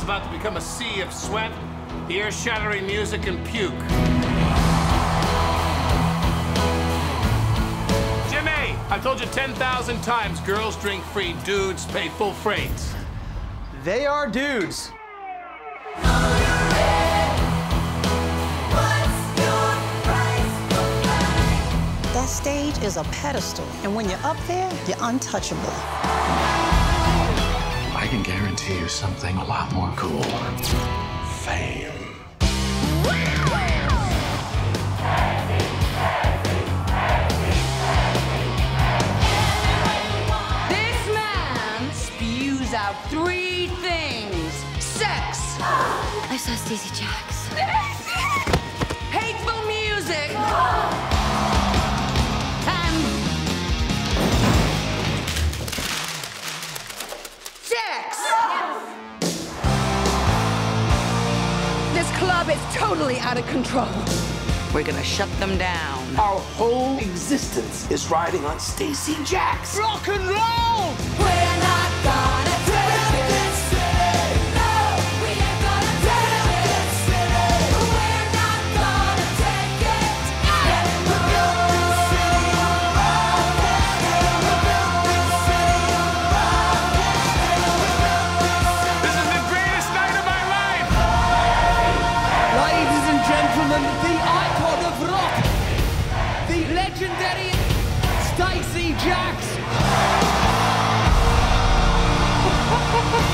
is about to become a sea of sweat, ear-shattering music, and puke. Jimmy, I've told you 10,000 times, girls drink free, dudes pay full freight. They are dudes. That stage is a pedestal, and when you're up there, you're untouchable. I can guarantee you something a lot more cool. Fame. This man spews out three things. Sex. I saw Stacee Jaxx. Hateful music. This club is totally out of control. We're gonna shut them down. Our whole existence is riding on Stacee Jaxx. Rock and roll! We're not gonna take this city. No, we ain't gonna take this city. We're not gonna take it. We're building city around it. We're building city around it. This is the greatest night of my life! Ladies and gentlemen, the icon of rock, the legendary Stacee Jaxx.